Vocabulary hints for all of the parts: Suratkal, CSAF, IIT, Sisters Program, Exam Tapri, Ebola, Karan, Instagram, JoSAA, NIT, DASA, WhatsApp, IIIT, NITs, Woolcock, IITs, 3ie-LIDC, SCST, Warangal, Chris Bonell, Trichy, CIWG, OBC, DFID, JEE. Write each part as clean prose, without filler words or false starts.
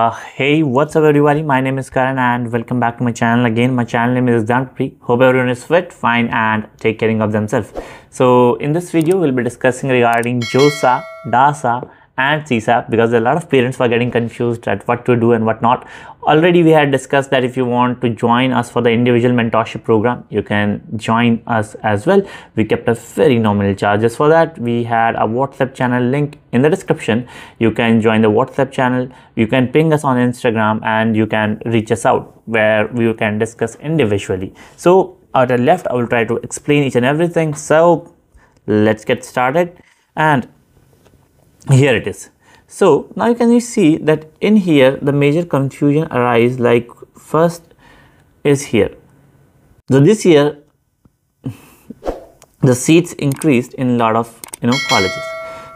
Hey, what's up everybody, my name is Karan and welcome back to my channel again. My channel name is Exam Tapri. Hope everyone is fit, fine and take care of themselves. So in this video we'll be discussing regarding JoSAA, DASA and CSAF because a lot of parents were getting confused at what to do and what not. Already we had discussed that if you want to join us for the individual mentorship program, you can join us as well. We kept a very nominal charges for that. We had a WhatsApp channel link in the description. You can join the WhatsApp channel, you can ping us on Instagram and you can reach us out where we can discuss individually. So at the left I will try to explain each and everything. So let's get started and here it is. So now you can see that in here the major confusion arises, like first is here. So this year the seats increased in a lot of colleges.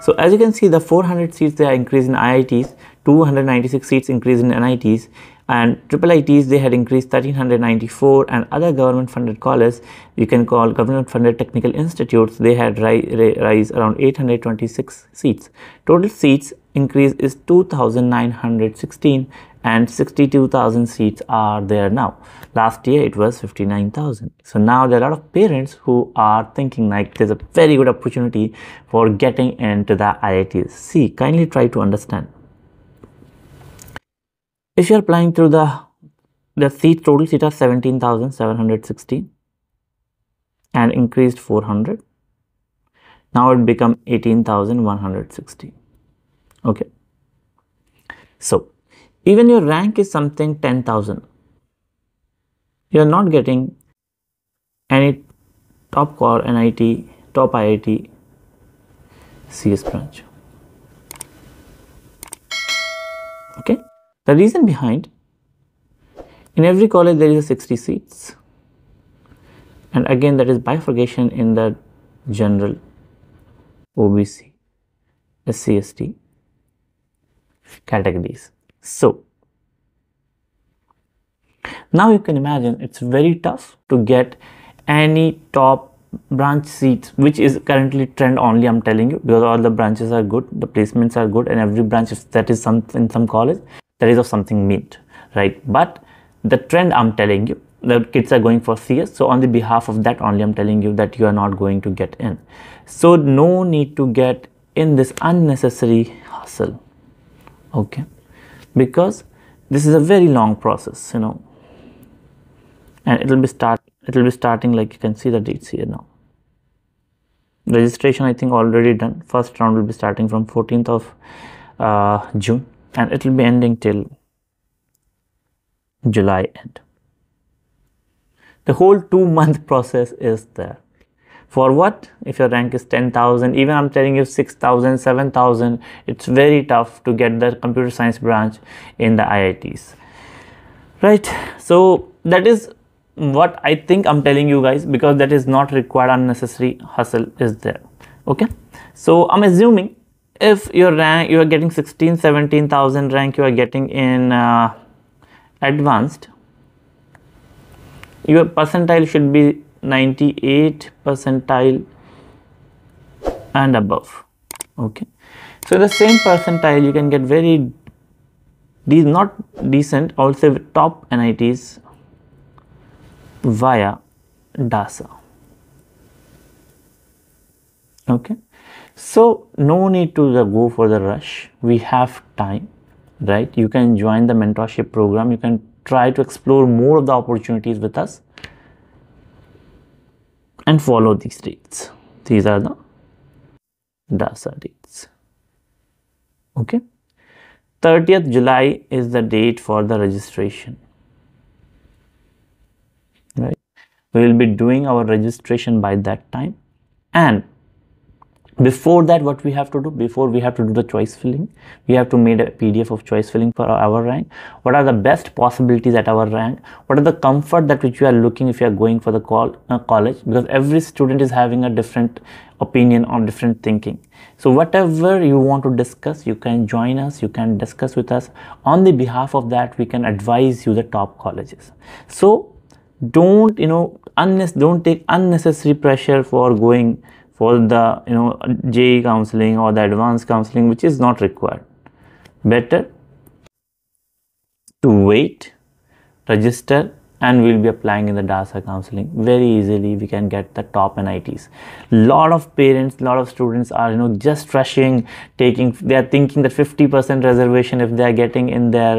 So as you can see, the 400 seats they are increased in IITs, 296 seats increased in NITs, and IIITs they had increased 1394, and other government funded colleges, you can call government funded technical institutes, they had rise around 826 seats. Total seats increase is 2,916 and 62,000 seats are there now. Last year it was 59,000. So now there are a lot of parents who are thinking like there's a very good opportunity for getting into the IITs. See, kindly try to understand. If you are applying through the seat, total seat are 17,716 and increased 400. Now it become 18,160. Okay, so even your rank is something 10,000, you are not getting any top core NIT, top IIT, CS branch. Okay, the reason behind, in every college there is 60 seats, and again that is bifurcation in the general, OBC, SCST categories. So now you can imagine it's very tough to get any top branch seats, which is currently trend only, I'm telling you, because all the branches are good, the placements are good, and every branch that is something in some college that is of something meant, right? But the trend, I'm telling you, the kids are going for CS, so on the behalf of that only I'm telling you that you are not going to get in. So no need to get in this unnecessary hustle. Okay, because this is a very long process, and it will be starting, like you can see the dates here now. Registration I think already done. First round will be starting from 14th of June and it will be ending till July end. The whole 2-month process is there. For what? If your rank is 10,000, even I'm telling you 6,000, 7,000, it's very tough to get the computer science branch in the IITs, right? So that is what I think I'm telling you guys, because that is not required. Unnecessary hustle is there. Okay, so I'm assuming if your rank, you are getting 16, 17,000 rank you are getting in advanced, your percentile should be 98 percentile and above. Okay, so the same percentile you can get very not decent also top NITs via DASA. Okay, so no need to go for the rush, we have time, right? You can join the mentorship program, you can try to explore more of the opportunities with us and follow these dates. These are the DASA dates. Okay, 30th July is the date for the registration, right? We will be doing our registration by that time, and before that what we have to do, the choice filling, we have to make a PDF of choice filling for our rank. What are the best possibilities at our rank? What are the comfort that which you are looking if you are going for the college? Because every student is having a different opinion on different thinking. So whatever you want to discuss, you can join us, you can discuss with us. On the behalf of that, we can advise you the top colleges. So don't, don't take unnecessary pressure for going for the JEE counseling or the advanced counseling, which is not required. Better to wait, register, and we'll be applying in the DASA counseling. Very easily we can get the top NITs. Lot of parents, lot of students are just rushing, they are thinking that 50% reservation if they are getting in their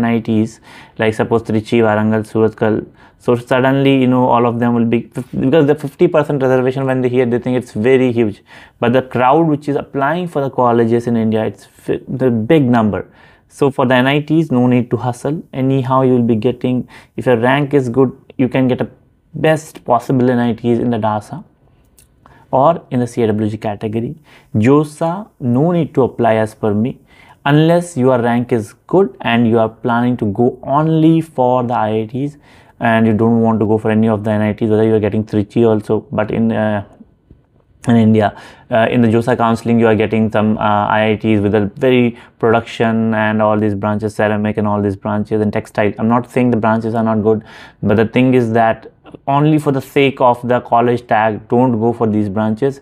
NITs, like suppose Trichy, Warangal, Suratkal. So suddenly all of them will be, because the 50% reservation when they hear, they think it's very huge. But the crowd which is applying for the colleges in India, it's the big number. So for the NITs, no need to hustle. Anyhow, you will be getting, if your rank is good, you can get a best possible NITs in the DASA or in the CIWG category. JoSAA, no need to apply as per me, unless your rank is good and you are planning to go only for the IITs and you don't want to go for any of the NITs, whether you are getting Trichy also. But in India, in the JoSAA counseling, you are getting some IITs with a very production and all these branches, ceramic and all these branches and textile. I'm not saying the branches are not good, but the thing is that only for the sake of the college tag, don't go for these branches.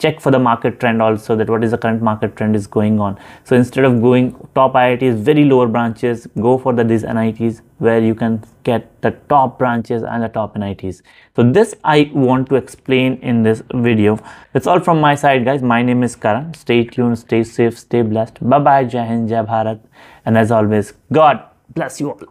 Check for the market trend also, that what is the current market trend is going on. So instead of going top IITs, very lower branches, go for these NITs where you can get the top branches and the top NITs. So this I want to explain in this video. That's all from my side, guys. My name is Karan. Stay tuned, stay safe, stay blessed. Bye-bye. Jai Hind, Jai Bharat. And as always, God bless you all.